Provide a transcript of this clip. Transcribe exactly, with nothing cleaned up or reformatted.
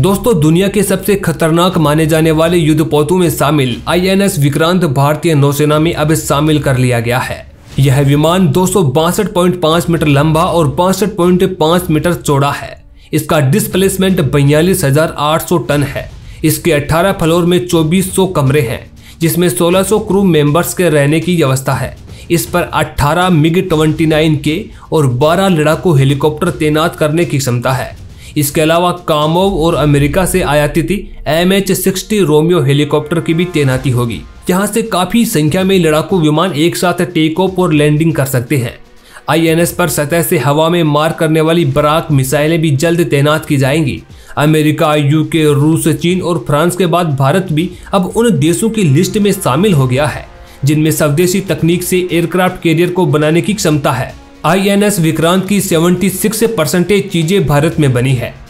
दोस्तों दुनिया के सबसे खतरनाक माने जाने वाले युद्धपोतों में शामिल आई एन एस विक्रांत भारतीय नौसेना में अब शामिल कर लिया गया है। यह विमान दो सौ बासठ पॉइंट पाँच मीटर लंबा और बासठ पॉइंट पाँच मीटर चौड़ा है। इसका डिस्प्लेसमेंट बयालीस हजार आठ सौ टन है। इसके अठारह फ्लोर में चौबीस सौ कमरे हैं, जिसमें सोलह सौ क्रू मेंबर्स के रहने की व्यवस्था है। इस पर अठारह मिग उनतीस के और बारह लड़ाकू हेलीकॉप्टर तैनात करने की क्षमता है। इसके अलावा कामोव और अमेरिका से आयातित एम एच साठ रोमियो हेलीकॉप्टर की भी तैनाती होगी। यहाँ से काफी संख्या में लड़ाकू विमान एक साथ टेक ऑफ और लैंडिंग कर सकते हैं। आई एन एस पर सतह से हवा में मार करने वाली बराक मिसाइलें भी जल्द तैनात की जाएंगी। अमेरिका, यूके, रूस, चीन और फ्रांस के बाद भारत भी अब उन देशों की लिस्ट में शामिल हो गया है जिनमें स्वदेशी तकनीक से एयरक्राफ्ट कैरियर को बनाने की क्षमता है। आई एन एस विक्रांत की छिहत्तर परसेंटेज चीजें भारत में बनी है।